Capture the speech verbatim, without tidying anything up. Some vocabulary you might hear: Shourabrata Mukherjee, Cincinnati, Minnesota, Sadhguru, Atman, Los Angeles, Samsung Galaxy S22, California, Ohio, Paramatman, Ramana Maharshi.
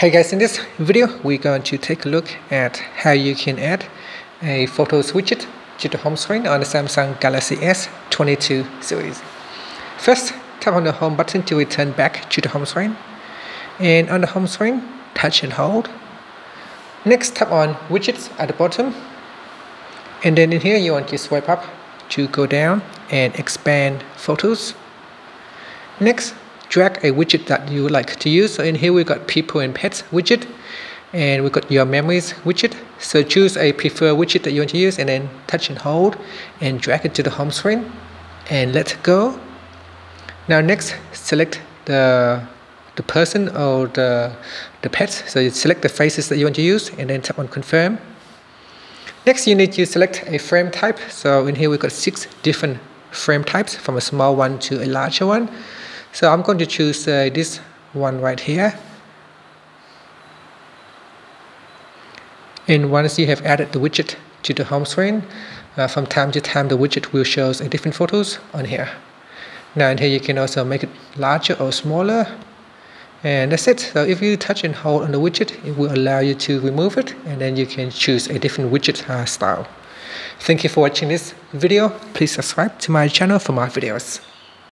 Hey guys, in this video we're going to take a look at how you can add a photos widget to the home screen on the Samsung Galaxy S twenty-two series. First, tap on the home button to return back to the home screen, and on the home screen touch and hold. Next, tap on widgets at the bottom, and then in here you want to swipe up to go down and expand photos. Next, drag a widget that you would like to use. So in here we've got people and pets widget, and we've got your memories widget. So choose a preferred widget that you want to use, and then touch and hold and drag it to the home screen and let go. Now next, select the the person or the the pets. So you select the faces that you want to use, and then tap on confirm. Next, you need to select a frame type. So in here we've got six different frame types, from a small one to a larger one. So I'm going to choose uh, this one right here. And once you have added the widget to the home screen, uh, from time to time the widget will show a different photos on here. Now in here you can also make it larger or smaller. And that's it. So if you touch and hold on the widget, it will allow you to remove it, and then you can choose a different widget uh, style. Thank you for watching this video. Please subscribe to my channel for more videos.